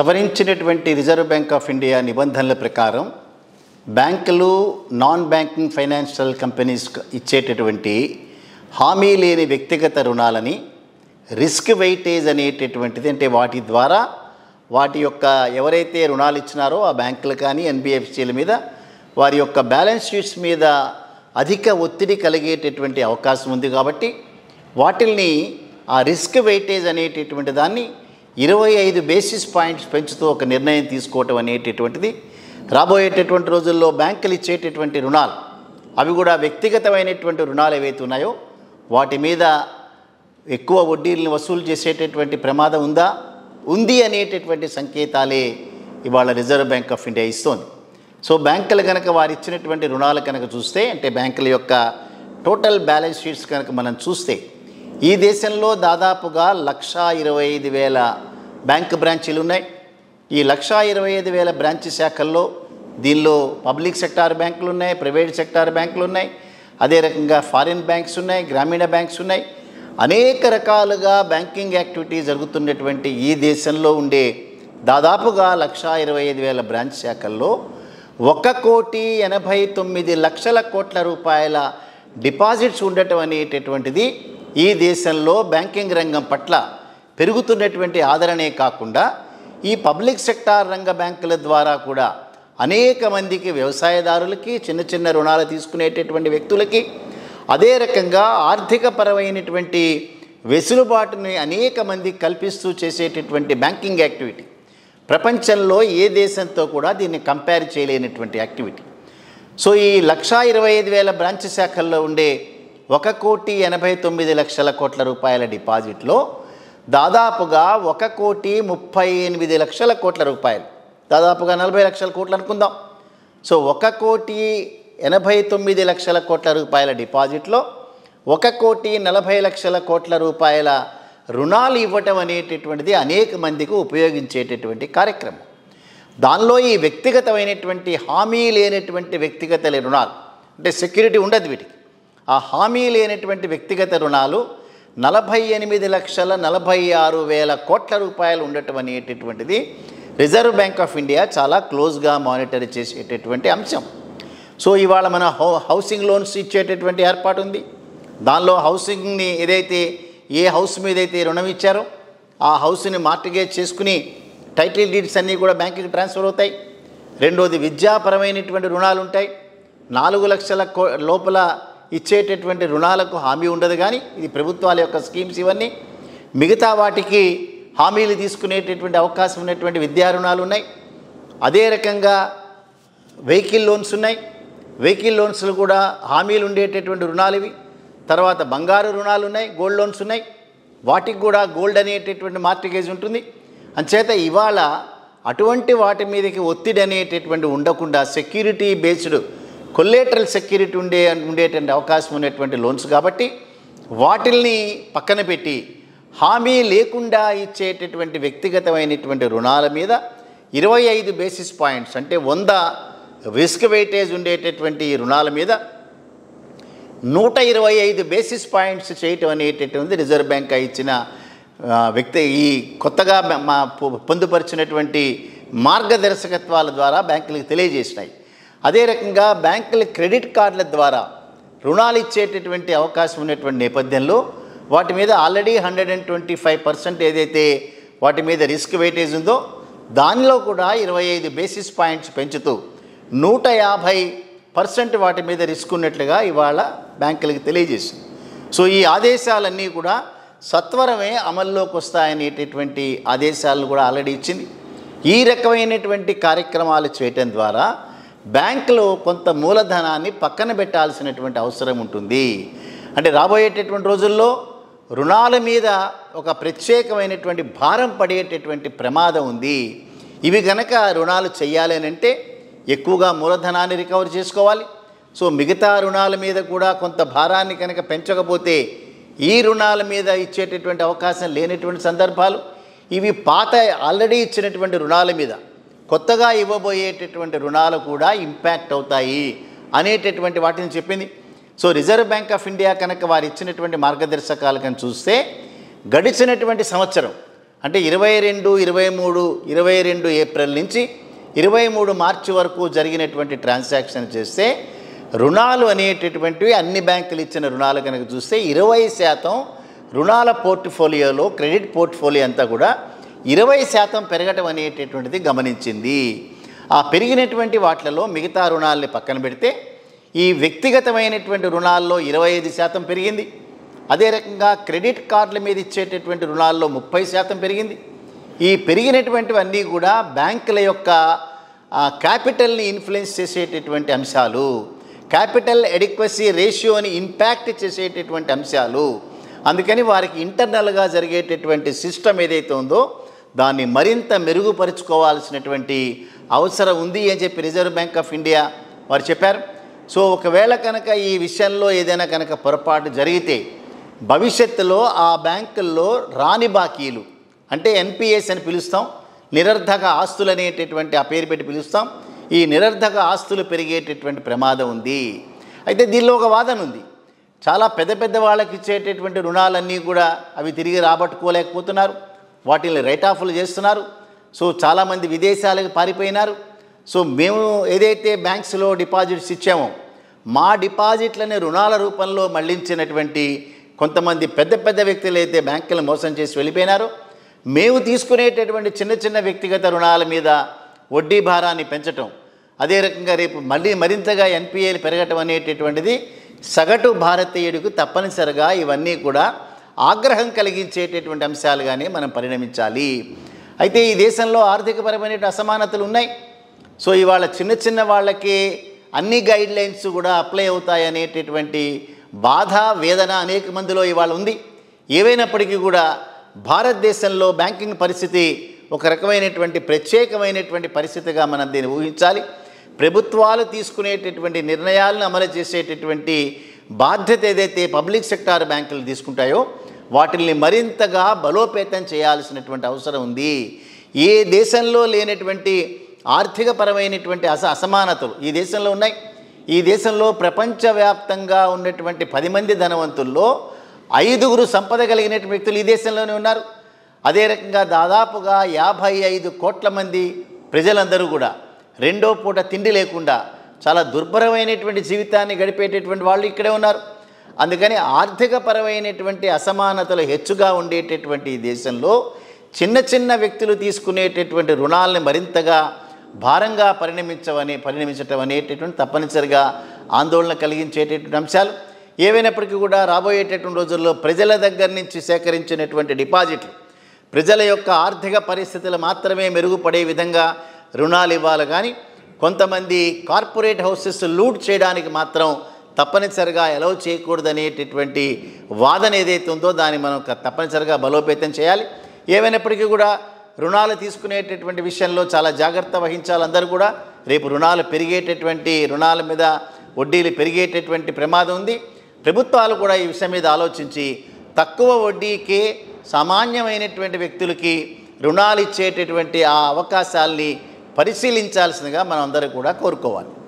సవరించినటువంటి reserve bank of India నిబంధనల ప్రకారం బ్యాంకులు నాన్ బ్యాంకింగ్ ఫైనాన్షియల్ కంపెనీస్ ఇచ్చేటటువంటి హామీ లేని వ్యక్తిగత రుణాలని రిస్క్ వెయిటేజ్ అనేటటువంటిది అంటే వాటి ద్వారా వాటి యొక్క ఎవరైతే రుణాలు ఇచ్చినారో ఆ బ్యాంకులు కానీ ఎన్బిఎఫ్సిల మీద వారి యొక్క బ్యాలెన్స్ షీట్స్ మీద అధిక ఒత్తిడి కలిగేటటువంటి అవకాశం ఉంది కాబట్టి వాటిల్ని ఆ రిస్క్ వెయిటేజ్ అనేటటువంటి దాన్ని 25 బేసిస్ పాయింట్స్ పెంచుతూ ఒక నిర్ణయం తీసుకోవటం అనేటటువంటిది రాబోయేటటువంటి రోజుల్లో బ్యాంకులు ఇచ్చేటటువంటి రుణాలు అవి కూడా వ్యక్తిగతమైనటువంటి రుణాలు ఏవైతే ఉన్నాయో వాటి మీద ఎక్కువ వడ్డీలను వసూలు చేసేటటువంటి ప్రమాదం ఉందా ఉంది అనేటటువంటి సంకేతాలే ఇవాళ రిజర్వ్ బ్యాంక్ ఆఫ్ ఇండియా ఇస్తోంది. సో బ్యాంకులు కనుక వారు ఇచ్చినటువంటి రుణాలు కనుక చూస్తే అంటే బ్యాంకుల యొక్క టోటల్ బ్యాలెన్స్ షీట్స్ కనుక మనం చూస్తే ఈ దేశంలో దాదాపుగా 125,000 బ్యాంక్ బ్రాంచీలు ఉన్నాయి. ఈ 125,000 బ్రాంచ్ శాఖల్లో దీనిలో పబ్లిక్ సెక్టార్ బ్యాంకులు ఉన్నాయి, ప్రైవేట్ సెక్టార్ బ్యాంకులు ఉన్నాయి, అదే రకంగా ఫారిన్ బ్యాంక్స్ ఉన్నాయి, గ్రామీణ బ్యాంక్స్ ఉన్నాయి. అనేక రకాలుగా బ్యాంకింగ్ యాక్టివిటీ జరుగుతున్నటువంటి ఈ దేశంలో ఉండే దాదాపుగా 125,000 బ్రాంచ్ శాఖల్లో 1,89,00,000 కోట్ల రూపాయల డిపాజిట్స్ ఉండటం అనేటటువంటిది ఈ దేశంలో బ్యాంకింగ్ రంగం పట్ల పెరుగుతున్నటువంటి ఆదరణే కాకుండా ఈ పబ్లిక్ సెక్టార్ రంగ బ్యాంకుల ద్వారా కూడా అనేక మందికి వ్యవసాయదారులకి, చిన్న చిన్న రుణాలు తీసుకునేటటువంటి వ్యక్తులకి, అదే రకంగా ఆర్థికపరమైనటువంటి వెసులుబాటుని అనేక మంది కల్పిస్తూ చేసేటటువంటి బ్యాంకింగ్ యాక్టివిటీ ప్రపంచంలో ఏ దేశంతో కూడా దీన్ని కంపేర్ చేయలేనటువంటి యాక్టివిటీ. సో ఈ 125,000 బ్రాంచ్ శాఖల్లో ఉండే 1,89,00,000 కోట్ల రూపాయల డిపాజిట్లో దాదాపుగా 1,38,00,000 కోట్ల రూపాయలు, దాదాపుగా 40,00,000 కోట్లు అనుకుందాం. సో 1,89,00,000 కోట్ల రూపాయల డిపాజిట్లో 1,40,00,000 కోట్ల రూపాయల రుణాలు ఇవ్వటం అనేటటువంటిది అనేక మందికి ఉపయోగించేటటువంటి కార్యక్రమం. దానిలో ఈ వ్యక్తిగతమైనటువంటి హామీ లేనటువంటి వ్యక్తిగత రుణాలు అంటే సెక్యూరిటీ ఉండదు వీటికి, ఆ హామీ లేనటువంటి వ్యక్తిగత రుణాలు 48,46,000 కోట్ల రూపాయలు ఉండటం అనేటటువంటిది రిజర్వ్ బ్యాంక్ ఆఫ్ ఇండియా చాలా క్లోజ్గా మానిటర్ చేసేటటువంటి అంశం. సో ఇవాళ మన హౌసింగ్ లోన్స్ ఇచ్చేటటువంటి ఏర్పాటు ఉంది. దానిలో హౌసింగ్ని ఏదైతే ఏ హౌస్ మీదైతే రుణం ఇచ్చారో ఆ హౌస్ని మార్టిగేజ్ చేసుకుని టైటిల్ డీడ్స్ అన్నీ కూడా బ్యాంకుకి ట్రాన్స్ఫర్ అవుతాయి. రెండోది విద్యాపరమైనటువంటి రుణాలు ఉంటాయి. 4,00,000 లోపల ఇచ్చేటటువంటి రుణాలకు హామీ ఉండదు, కానీ ఇది ప్రభుత్వాల యొక్క స్కీమ్స్ ఇవన్నీ. మిగతా వాటికి హామీలు తీసుకునేటటువంటి అవకాశం ఉన్నటువంటి విద్యా రుణాలు ఉన్నాయి. అదే రకంగా వెహికల్ లోన్స్ ఉన్నాయి. వెహికల్ లోన్స్లు కూడా హామీలు ఉండేటటువంటి రుణాలు ఇవి. తర్వాత బంగారు రుణాలు ఉన్నాయి, గోల్డ్ లోన్స్ ఉన్నాయి. వాటికి కూడా గోల్డ్ అనేటటువంటి మార్టిగేజ్ ఉంటుంది. అంచేత ఇవాళ అటువంటి వాటి మీదకి ఒత్తిడి అనేటటువంటి ఉండకుండా సెక్యూరిటీ బేస్డ్ కొలేటరల్ సెక్యూరిటీ ఉండేటువంటి అవకాశం ఉన్నటువంటి లోన్స్ కాబట్టి వాటిల్ని పక్కన పెట్టి హామీ లేకుండా ఇచ్చేటటువంటి వ్యక్తిగతమైనటువంటి రుణాల మీద 25 బేసిస్ పాయింట్స్ అంటే 100 రిస్క్ వెయిటేజ్ ఉండేటటువంటి రుణాల మీద 125 బేసిస్ పాయింట్స్ చేయటం అనేటటువంటిది రిజర్వ్ బ్యాంక్ ఇచ్చిన ఈ కొత్తగా పొందుపరిచినటువంటి మార్గదర్శకత్వాల ద్వారా బ్యాంకులకు తెలియజేసినాయి. అదే రకంగా బ్యాంకుల క్రెడిట్ కార్డుల ద్వారా రుణాలు ఇచ్చేటటువంటి అవకాశం ఉన్నటువంటి నేపథ్యంలో వాటి మీద ఆల్రెడీ 125% ఏదైతే వాటి మీద రిస్క్ వెయిటేజ్ ఉందో దానిలో కూడా 25 బేసిస్ పాయింట్స్ పెంచుతూ 150% వాటి మీద రిస్క్ ఉన్నట్లుగా ఇవాళ బ్యాంకులకు తెలియజేసింది. సో ఈ ఆదేశాలన్నీ కూడా సత్వరమే అమల్లోకి వస్తాయనేటటువంటి ఆదేశాలను కూడా ఆల్రెడీ ఇచ్చింది. ఈ రకమైనటువంటి కార్యక్రమాలు చేయటం ద్వారా బ్యాంకులో కొంత మూలధనాన్ని పక్కన పెట్టాల్సినటువంటి అవసరం ఉంటుంది. అంటే రాబోయేటటువంటి రోజుల్లో రుణాల మీద ఒక ప్రత్యేకమైనటువంటి భారం పడేటటువంటి ప్రమాదం ఉంది. ఇవి కనుక రుణాలు చేయాలి అని అంటే ఎక్కువగా మూలధనాన్ని రికవర్ చేసుకోవాలి. సో మిగతా రుణాల మీద కూడా కొంత భారాన్ని కనుక పెంచకపోతే ఈ రుణాల మీద ఇచ్చేటటువంటి అవకాశం లేనటువంటి సందర్భాలు ఇవి. పాత ఆల్రెడీ ఇచ్చినటువంటి రుణాల మీద కొత్తగా ఇవ్వబోయేటటువంటి రుణాలు కూడా ఇంపాక్ట్ అవుతాయి అనేటటువంటి వాటిని చెప్పింది. So reserve bank of India కనుక వారు ఇచ్చినటువంటి మార్గదర్శకాలు కనుక చూస్తే గడిచినటువంటి సంవత్సరం అంటే 22 23 22 ఏప్రిల్ నుంచి 23 మార్చి వరకు జరిగినటువంటి ట్రాన్సాక్షన్ చేస్తే రుణాలు అనేటటువంటివి అన్ని బ్యాంకులు ఇచ్చిన రుణాలు కనుక చూస్తే 20% రుణాల పోర్ట్‌ఫోలియోలో క్రెడిట్ పోర్ట్‌ఫోలియో అంతా కూడా 20% పెరగడం అనేటటువంటిది గమనించింది. ఆ పెరిగినటువంటి వాట్లలో మిగతా రుణాలని పక్కన పెడితే ఈ వ్యక్తిగతమైనటువంటి రుణాల్లో 25% పెరిగింది. అదే రకంగా క్రెడిట్ కార్డుల మీద ఇచ్చేటటువంటి రుణాల్లో 30% పెరిగింది. ఈ పెరిగినటువంటివన్నీ కూడా బ్యాంకుల యొక్క క్యాపిటల్ని ఇన్ఫ్లుయెన్స్ చేసేటటువంటి అంశాలు, క్యాపిటల్ ఎడిక్వసీ రేషియోని ఇంపాక్ట్ చేసేటటువంటి అంశాలు. అందుకని వారికి ఇంటర్నల్గా జరిగేటటువంటి సిస్టమ్ ఏదైతే ఉందో దాన్ని మరింత మెరుగుపరుచుకోవాల్సినటువంటి అవసరం ఉంది అని చెప్పి రిజర్వ్ బ్యాంక్ ఆఫ్ ఇండియా వారు చెప్పారు. సో ఒకవేళ కనుక ఈ విషయంలో ఏదైనా కనుక పొరపాటు జరిగితే భవిష్యత్తులో ఆ బ్యాంకుల్లో రాని బాకీలు అంటే ఎన్పిఎస్ అని పిలుస్తాం, నిరర్ధక ఆస్తులు అనేటటువంటి ఆ పేరు పెట్టి పిలుస్తాం. ఈ నిరర్ధక ఆస్తులు పెరిగేటటువంటి ప్రమాదం ఉంది. అయితే దీనిలో ఒక వాదన ఉంది, చాలా పెద్ద పెద్ద వాళ్ళకి ఇచ్చేటటువంటి రుణాలన్నీ కూడా అవి తిరిగి రాబట్టుకోలేకపోతున్నారు, వాటిని రైట్ ఆఫ్లు చేస్తున్నారు. సో చాలామంది విదేశాలకు పారిపోయినారు. సో మేము ఏదైతే బ్యాంక్స్లో డిపాజిట్స్ ఇచ్చామో మా డిపాజిట్లని రుణాల రూపంలో మళ్లించినటువంటి కొంతమంది పెద్ద పెద్ద వ్యక్తులు అయితే బ్యాంకులు మోసం చేసి వెళ్ళిపోయినారు. మేము తీసుకునేటటువంటి చిన్న చిన్న వ్యక్తిగత రుణాల మీద వడ్డీ భారాన్ని పెంచటం, అదే రకంగా రేపు మళ్ళీ మరింతగా ఎన్పిఏలు పెరగటం అనేటటువంటిది సగటు భారతీయుడికి తప్పనిసరిగా ఇవన్నీ కూడా ఆగ్రహం కలిగించేటటువంటి అంశాలుగానే మనం పరిణమించాలి. అయితే ఈ దేశంలో ఆర్థికపరమైన అసమానతలు ఉన్నాయి. సో ఇవాళ చిన్న చిన్న వాళ్ళకి అన్ని గైడ్లైన్స్ కూడా అప్లై అవుతాయనేటటువంటి బాధ, వేదన అనేక మందిలో ఇవాళ ఉంది. ఏవైనప్పటికీ కూడా భారతదేశంలో బ్యాంకింగ్ పరిస్థితి ఒక రకమైనటువంటి ప్రత్యేకమైనటువంటి పరిస్థితిగా మనం దీన్ని ఊహించాలి. ప్రభుత్వాలు తీసుకునేటటువంటి నిర్ణయాలను అమలు చేసేటటువంటి బాధ్యత ఏదైతే పబ్లిక్ సెక్టార్ బ్యాంకులు తీసుకుంటాయో వాటిల్ని మరింతగా బలోపేతం చేయాల్సినటువంటి అవసరం ఉంది. ఏ దేశంలో లేనటువంటి ఆర్థికపరమైనటువంటి అసమానతలు ఈ దేశంలో ఉన్నాయి. ఈ దేశంలో ప్రపంచవ్యాప్తంగా ఉన్నటువంటి 10 మంది ధనవంతుల్లో 5గురు సంపద కలిగినటువంటి వ్యక్తులు ఈ దేశంలోనే ఉన్నారు. అదే రకంగా దాదాపుగా 55 కోట్ల మంది ప్రజలందరూ కూడా 2వ పూట తిండి లేకుండా చాలా దుర్భరమైనటువంటి జీవితాన్ని గడిపేటటువంటి వాళ్ళు ఇక్కడే ఉన్నారు. అందుకని ఆర్థికపరమైనటువంటి అసమానతలు హెచ్చుగా ఉండేటటువంటి ఈ దేశంలో చిన్న చిన్న వ్యక్తులు తీసుకునేటటువంటి రుణాలని మరింతగా భారంగా పరిణమించటం అనేటటువంటి తప్పనిసరిగా ఆందోళన కలిగించేటటువంటి అంశాలు. ఏవైనప్పటికీ కూడా రాబోయేటటువంటి రోజుల్లో ప్రజల దగ్గర నుంచి సేకరించినటువంటి డిపాజిట్లు ప్రజల యొక్క ఆర్థిక పరిస్థితులు మాత్రమే మెరుగుపడే విధంగా రుణాలు ఇవ్వాలి. కానీ కొంతమంది కార్పొరేట్ హౌసెస్ లూట్ చేయడానికి మాత్రం తప్పనిసరిగా ఎలవ్ చేయకూడదనేటటువంటి వాదన ఏదైతే ఉందో దాన్ని మనం తప్పనిసరిగా బలోపేతం చేయాలి. ఏమైనప్పటికీ కూడా రుణాలు తీసుకునేటటువంటి విషయంలో చాలా జాగ్రత్త వహించాలి అందరూ కూడా. రేపు రుణాలు పెరిగేటటువంటి రుణాల మీద వడ్డీలు పెరిగేటటువంటి ప్రమాదం ఉంది. ప్రభుత్వాలు కూడా ఈ విషయం మీద ఆలోచించి తక్కువ వడ్డీకే సామాన్యమైనటువంటి వ్యక్తులకి రుణాలు ఇచ్చేటటువంటి ఆ అవకాశాల్ని పరిశీలించాల్సిందిగా మనం అందరూ కూడా కోరుకోవాలి.